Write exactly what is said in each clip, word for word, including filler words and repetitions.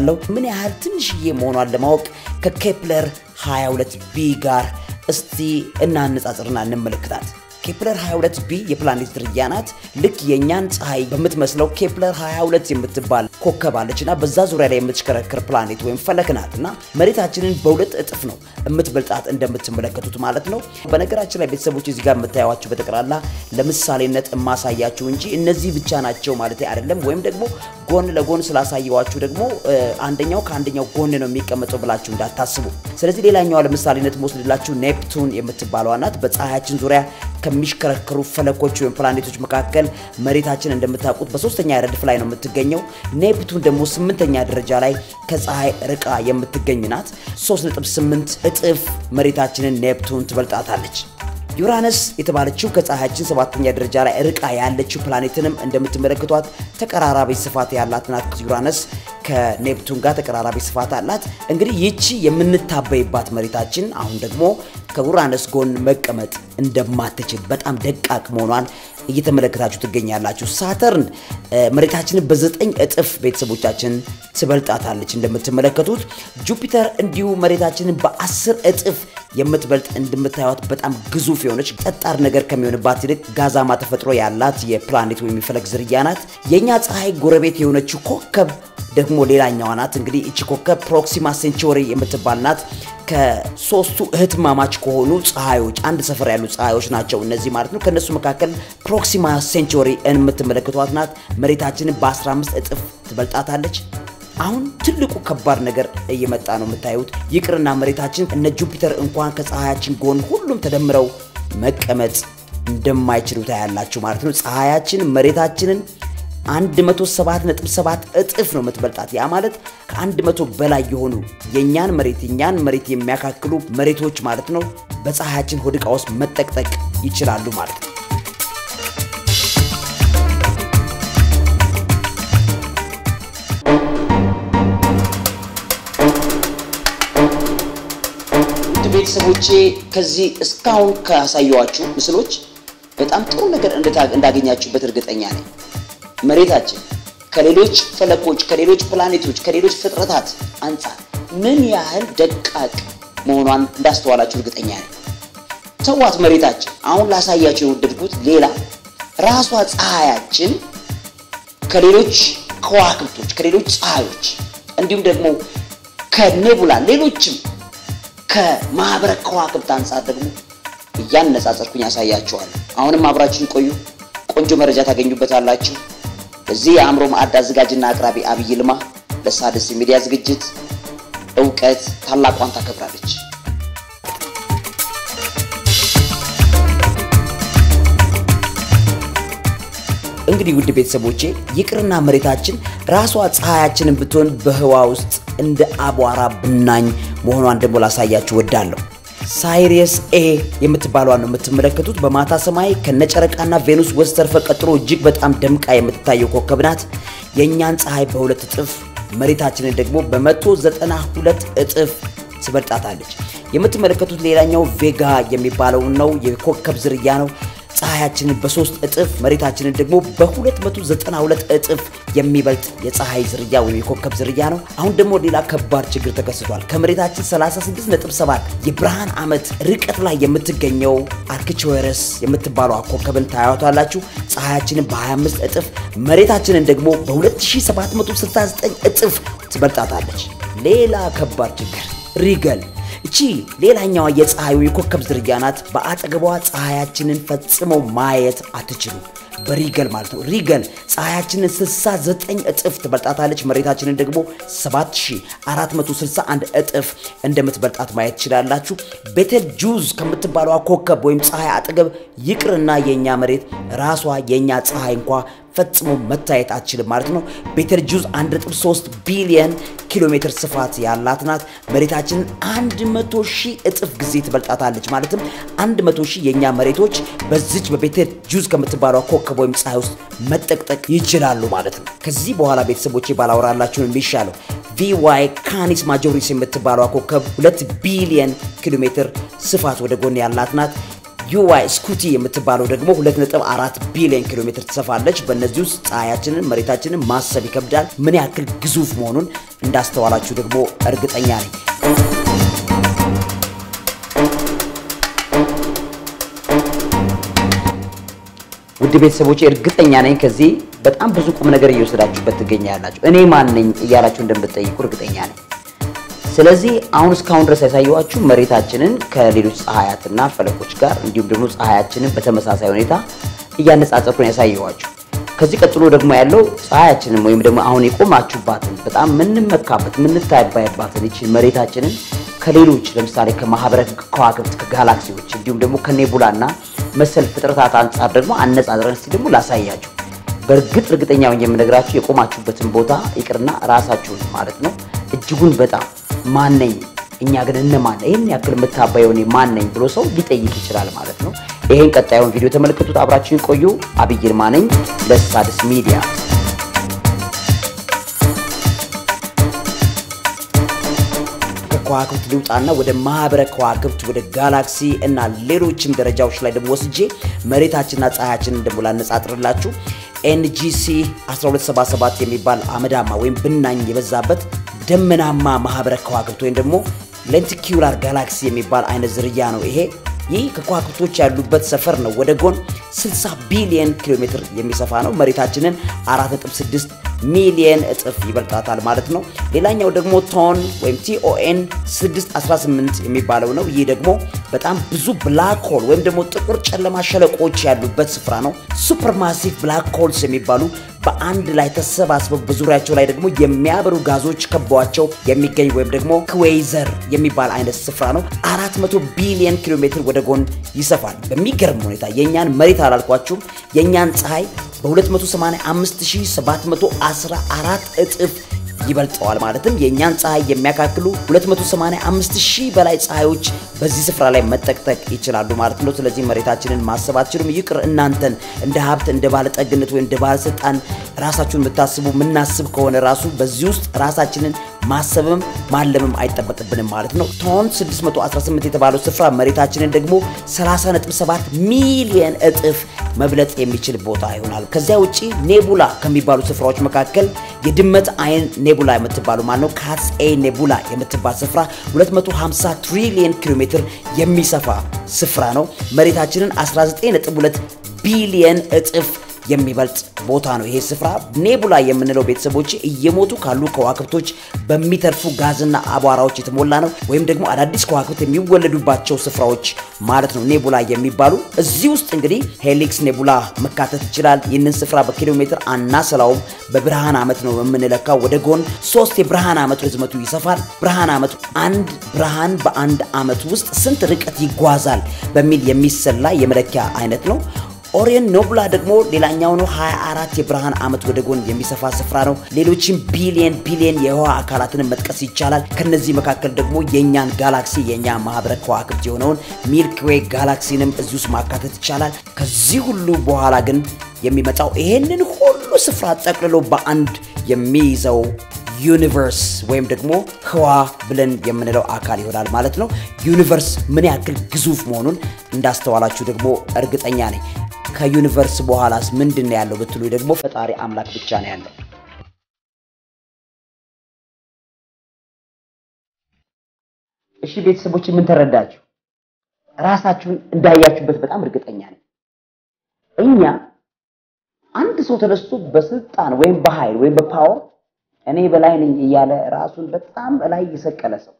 አውቃለሁ ምን ያህል ትንሽዬ መሆኑን ለማወቅ ከኬፕለር twenty-two b ጋር እስቲ እናነጻጽርና እንመለከታት Kepler twenty-two b የፕላኔት ዝርያ ናት ልክ የኛን ፀሐይ በመትመስለው Kepler twenty-two የምትባል ኮከብ አለችና በዛ ዙሪያ ላይ የምትሽከረከር ፕላኔት ወይም ፈለክ ናትና መሬታችንን በሁለት እጥፍ ነው የምትበልጣት እንደምትመለከቱት ማለት ነው በነገራችን ላይ ቤተሰቦች እዚህ ጋር መታያያችሁ በተቀራላ ለምሳሌነት ማሳያችሁ እንጂ እነዚህ ብቻ ናቸው ማለት አይደለም ወይም ደግሞ ጎን ለጎን ስላሳያያችሁ ደግሞ አንደኛው ከአንደኛው ጎን ነው የሚቀመጠው ብላችሁ እንዳታስቡ ስለዚህ ሌላኛው ለምሳሌነት መስልላችሁ ኔፕቱን የምትባለው ናት በፀሐያችን ዙሪያ ከሚሽከረከሩ ፈለኮች ወይም ፕላኔቶች መካከል መሬታችን እንደምታውቁት በሶስተኛ ረድፍ ላይ ነው የምትገኘው ኔፕቱን ደግሞ ስምንተኛ ደረጃ ላይ ከፀሐይ ርቃ የምትገኝ ናት three point eight እጥፍ መሬታችንን ኔፕቱን ትበልጣታለች ዩራነስ የተባለችው ከፀሐያችን ሰባተኛ ደረጃ ላይ ርቃ ያለችው ፕላኔትንም እንደምትመለከቷት ተቀራራቢ ስፋት ያላት ናት ዩራነስ ከኔፕቱን ጋር ተቀራራቢ ስፋት አላት እንግዲህ ይቺ የምንታበይባት መሬታችን አሁን ደግሞ ከዩራነስ ጎን መቀመጥ እንደማትችል በጣም ደቃቅ መሆኗን እየተመለከታችሁ ትገኛላችሁ ሳተርን መሬታችንን በዘጠኝ እጥፍ ቤተሰቦቻችን ትበልጣታለች እንደምትመለከቱት ጁፒተር እንዲሁ መሬታችንን በ10 እጥፍ የምትበልጥ እንደምታዩት በጣም ግዙፍ የሆነች ጠጣር ነገር ከመሆንባት ይልቅ ጋዛማ ተፈጥሮ ያላት የፕላኔት ወይም የፈለክ ዝርያ ናት የኛ ፀሐይ ጎረቤት የሆነችው ኮከብ ደግሞ ሌላኛው ናት እንግዲህ እቺ ኮከብ ፕሮክሲማ ሴንቹሪ የምትባል ናት ከሶስቱ እህትማማች ከሆኑ ፀሐዮች አንድ ሰፈር ያሉ ፀሐዮች ናቸው እነዚህ ማለት ነው ከነሱ መካከል ፕሮክሲማ ሴንቹሪ የምትመለከቷት ናት መሬታችንን በ15 እጥፍ ትበልጣታለች አሁን ትልቁ ከባድ ነገር እየመጣ ነው የምታዩት ይቅርና መሬታችን እነ ጁፒተር እንኳን ከፀሐያችን ጎን ሁሉም ተደምረው መቀመጥ እንደማይችሉ ታያላችሁ ማለት ነው ፀሐያችን መሬታችንን one oh seven point seven እጥፍ ነው የምትበልጣት ያ ማለት ከ100 በላይ የሆኑ የኛን መሬት የኛን መሬት የሚያካክሉ መሬቶች ማለት ነው በፀሐያችን ሆድ ቃውስ መጠቅጠቅ ይችላሉ ማለት ነው ቤተሰቦቼ ከዚህ እስካሁን ካሳያችሁ ምስሎች በጣም ጥሩ ነገር እንዳገኛችሁበት እርግጠኛ ነኝ መሬታችን ከሌሎች ፈለኮች ከሌሎች ፕላኔቶች ከሌሎች ፍጥረታት አንፃር ምን ያህል ደቃቅ መሆኗን እንዳስተዋላችሁ እርግጠኛ ነኝ ተዋት መሬታችን አሁን ላሳያችሁ የወደድኩት ሌላ ራሷ ፀሐያችን ከሌሎች ከዋክብቶች ከሌሎች ፀሐዮች እንዲሁም ደግሞ ከኔቡላ ሌሎችም ከማህበረ ከዋክብት አንፃር ደግሞ ያነጻጸርኩኝ ያሳያችኋለሁ አሁንም አብራችሁኝ ቆዩ ቆንጆ መረጃ ታገኙበታላችሁ እዚህ አምሮም አዳ አዘጋጅና አቅራቢ አብይ ይልማ ለሳድስ ሚዲያ ዝግጅት ዕውቀት ታላቋን ታከብራለች እንግዲህ ውድ ቤተሰቦቼ ይቅርና መሬታችን ራሷ ፀሐያችንን ብትሆን በህዋ ውስጥ እንደ አቧራ ብናኝ መሆኗን ደግሞ ላሳያችሁ ወዳለሁ ሳይሪየስ ኤ የምትባለው ነው የምትመለከቱት በማታ ሰማይ ከነጨረቃና ቬኑስ ወስተርፈ ቀጥሮ እጅግ በጣም ደምቃ የምትታየው ኮከብ ናት የኛን ፀሐይ በሁለት እጥፍ መሬታችንን ደግሞ በ192 እጥፍ ትበልጣታለች የምትመለከቱት ሌላኛው ቬጋ የሚባለው ነው የኮከብ ዝርያ ነው ፀሐያችንን በ3 እጥፍ መሬታችንን ደግሞ በ292 እጥፍ የሚበልጥ የፀሐይ ዝርያ ወይ የኮከብ ዝርያ ነው አሁን ደግሞ ሌላ ከባድ ችግር ተከስቷል ከመሬታችን thirty-six point seven የብርሃን ዓመት ርቀት ላይ የምትገኘው አርክቾረስ የምትባለው ኮከብን ታያዩታላችሁ ፀሐያችንን በ25 እጥፍ መሬታችንን ደግሞ በ2769 እጥፍ ትበልጣታለች ሌላ ከባድ ችግር ሪገል እቺ ሌላኛው የፀሐይ ወይ ኮከብ ዝርያ ናት በአጠገቧ ፀሐያችንን ፈጽሞ ማየት አትችሉ በሪገል ማለት ነው ሪገል ፀሐያችንን sixty-nine እጥፍ ትበልጣታለች መሬታችንን ደግሞ seven thousand four hundred sixty-one እጥፍ እንደምትበልጣት ማየት ይችላልላችሁ ቤተል ጁዝ ከምትባለው ኮከብ ወይም ፀሐይ አጠገብ ይቅርና የኛ መሬት ራሷ የኛ ፀሐይ እንኳን ፈጽሞ መታየት አትችልም ማለት ነው ቤተል ጁዝ one point three ቢሊየን ኪሎ ሜትር ስፋት ያላት ናት መሬታችንን one hundred thousand እጥፍ ጊዜ ትበልጣታለች ማለትም one hundred thousand የኛ መሬቶች በዚች በቤተል ጁዝ ከምትባለው ኮከብ ወይም ፀሐይ ውስጥ መጠቅጠቅ ይችላሉ ማለት ነው ከዚህ በኋላ ቤተሰቦቼ ባላወራላችሁ የሚሻለው ቪዋይ ካኒስ ማጆሪስ የምትባለው ኮከብ two ቢሊየን ኪሎ ሜትር ስፋት ወደ ጎን ያላት ናት U I Scooty Metabaro Dagmo Letnet of Arat billion kilometer Savalage, Benazuz, Ayachin, Maritachin, Massa Vicabdal, Maniacal Gzuf Monun, and Dastoala Chudagmo Ergetanyari. The best of which are good and Yanakazi, but Ambuzukumanagar used that you better gain Yanach. Any man named Yarachun Dembeta Kurgan Selezi, ounce counters as I watch Maritachinen, Karirus Ayatana, Falapuchka, Dubrinus Ayachin, Patamasa Sayonita, Yanis Atakan as I watch. Kazikatu of Mello, Sayachin, Mimdom Aunico Machu button, but I'm Menimaka, but Minitai by a button, which in Maritachinen, Kariruch, them Sarika Mahabrak Quack of Galaxy, which Dubdemukanebulana. Myself, Peter Tatan, Abdemo, and Ness Adrens to Mula Sayaju. Bergit Regitania Yemanagrachi, Comachu Botembota, Ikerna, Rasachu, Maratno, a Jugun Beta, man name, Inyagranaman, Yakrimeta Bayoni, man name, Broso, Gitay Kitcheral Maratno, Enkataon Video Tamako to Abrachinko, you, Abiy Yilma, the Sadis Media. Quark of Lutana with a Mabra Quark to the galaxy and a little chim the Rajaush like the Wosji, Meritachinats Achin, the Mulanas Atralachu, N G C, Astrologist Sabasabati Mibal Amadama, Wimpinan Yevazabat, Demenama Mahabra Quark to Endemo, Lenticular Galaxy Mibal and Zeriano Ehe, Ye Kakwaku to Chalubat Saferno, Wedagon, since a billion kilometer Yemisafano, Meritachinen, Aratat of Sidist. Million at a fever tatal maratno, Delano Degmo Ton, T O N, Sidist Assassinment, Mibalano, Yedegmo, but I'm Bzu black hole, when the Motokorchalama or Chad Bet Soprano, supermassive black hole semibalu, but and the lighter service of Buzuracho Ledegmo, Yemiabu Gazuch Cabuacho, Yemike Webdegmo, Quasar, Yemibal and Soprano, Aratmato billion kilometer with a gun, Yisafan, the Miker Monita, Yenyan Marital Quachu, Yenyan Tai. በሁለት መቶ ሰማንያ አምስት ሺህ ሰባት መቶ አስራ አራት እጥፍ ይበልጣል ማለትም የኛን ፀሐይ የሚያካክሉ ሁለት መቶ ሰማንያ አምስት ሺህ በላይ ፀሐዮች በዚህ ስፍራ ላይ መጠቅጠቅ ይችላሉ ማለት ነው። ስለዚህ መሬታችንን ማሰባችሁም ይቅር እናንተን እንደ ሀብት እንደ ባለጠግነት ወይ እንደ ባለስልጣን ራሳችሁን መታስቡ ምናስብ ከሆነ ራሱ በዚህ ውስጥ ራሳችንን ማሰብም ማለምም አይተበጥብንም ማለት ነው። ቶን ስድስት መቶ አስራ ስምንት የተባለው ስፍራ መሬታችንን ደግሞ ሰላሳ ነጥብ ሰባት ሚሊየን እጥፍ መብለጥ የሚችል ቦታ ይሆናል። ከዚያ ውጪ ኔቡላ ከሚባሉ ስፍራዎች መካከል የድመት አይን ኔቡላ የምትባሉ ማለት ነው ካትስ አይ ኔቡላ የምትባል ስፍራ ሁለት መቶ ሃምሳ ትሪሊየን ኪሎ ሜትር የሚሰፋ ስፍራ ነው። መሬታችንን አስራ ዘጠኝ ነጥብ ሁለት ቢሊየን እጥፍ የሚበልጥ ቦታ ነው። ይሄ ስፍራ ኔቡላ የምንለው ቤተሰቦች እየሞቱ ካሉ ከዋክብቶች በሚተርፉ ጋዝና አቧራዎች የተሞላ ነው ወይም ደግሞ አዳዲስ ከዋክብት የሚወለዱባቸው ስፍራዎች ማለት ነው ኔቡላ የሚባሉ። እዚህ ውስጥ እንግዲህ ሄሊክስ ኔቡላ መካተት ይችላል። ይህንን ስፍራ በኪሎ ሜትር አናሰላው በብርሃን ዓመት ነው የምንለካው። ወደ ጎን ሶስት የብርሃን ዓመት ርዝመቱ ይሰፋል። ብርሃን ዓመት አንድ ብርሃን በአንድ ዓመት ውስጥ ስንት ርቀት ይጓዛል በሚል የሚሰላ የመለኪያ አይነት ነው። ኦሪየን ኔቡላ ደግሞ ሌላኛው ነው ሃያ አራት የብርሃን ዓመት ወደ ጎን የሚሰፋ ስፍራ ነው። ሌሎችም ቢሊየን ቢሊየን የህዋ አካላትን መጥቀስ ይቻላል። ከነዚህ መካከል ደግሞ የኛን ጋላክሲ የኛ ማህበረ ከዋክብት የሆነውን ሚልኪ ዌይ ጋላክሲንም እዚህ ውስጥ ማካተት ይቻላል። ከዚህ ሁሉ በኋላ ግን የሚመጣው ይሄንን ሁሉ ስፍራ ጠቅልሎ በአንድ የሚይዘው ዩኒቨርስ ወይም ደግሞ ህዋ ብለን የምንለው አካል ይሆናል ማለት ነው። ዩኒቨርስ ምን ያክል ግዙፍ መሆኑን እንዳስተዋላችሁ ደግሞ እርግጠኛ ነኝ። ከዩኒቨርስ በኋላስ ምንድነው ያለው ብትሉ ደግሞ ፈጣሪ አምላክ ብቻ ነው ያለው። እሺ ቤተሰቦች ምን ተረዳችሁ? ራሳችሁን እንዳያችሁበት በጣም እርግጠኛ ነኝ። እኛ አንድ ሰው ተነስቶ በስልጣን ወይም በኃይል ወይም በፓወር እኔ በላይ ነኝ እያለ ራሱን በጣም በላይ ይሰቀለ ሰው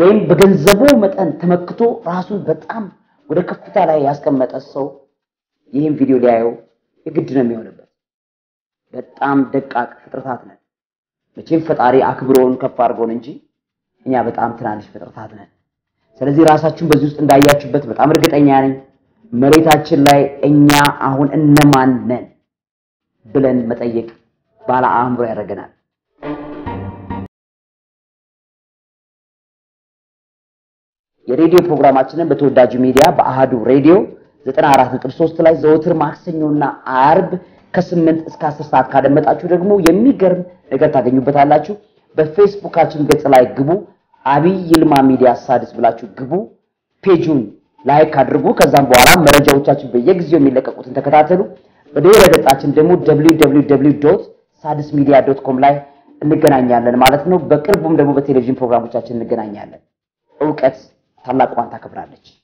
ወይም በገንዘቡ መጠን ተመክቶ ራሱን በጣም ወደ ከፍታ ላይ ያስቀመጠ ሰው ይሄን ቪዲዮ ሊያዩ የግድ ነው የሚሆነበት። በጣም ደቃቅ ፍጥረታት ነን። መቼም ፈጣሪ አክብሮን ከፍ አድርጎን እንጂ እኛ በጣም ትናንሽ ፍጥረታት ነን። ስለዚህ ራሳችሁን በዚህ ውስጥ እንዳያችሁበት በጣም እርግጠኛ ነኝ። መሬታችን ላይ እኛ አሁን እነማን ነን ብለን መጠየቅ ባላ አምሮ ያረጋናል። የሬዲዮ ፕሮግራማችንን በተወዳጁ ሚዲያ በአሃዱ ሬዲዮ ዘጠና አራት ነጥብ ሶስት ላይ ዘወትር ማክሰኞና አርብ ከስምንት እስከ አስር ሰዓት ካደመጣችሁ ደግሞ የሚገርም ነገር ታገኙበታላችሁ። በፌስቡካችን ገጽ ላይ ግቡ፣ አቢይ ይልማ ሚዲያ ሳድስ ብላችሁ ግቡ። ፔጁን like Adrugu, Kazambora, Marajotachi Beyexio Milaka Kutakataru, but they read it at w w w dot sadis media dot com like Niganyan and Malatno, Baker Boom, the Mobility Regime program, which I in Niganyan. Okay, Tala Quanta Branch.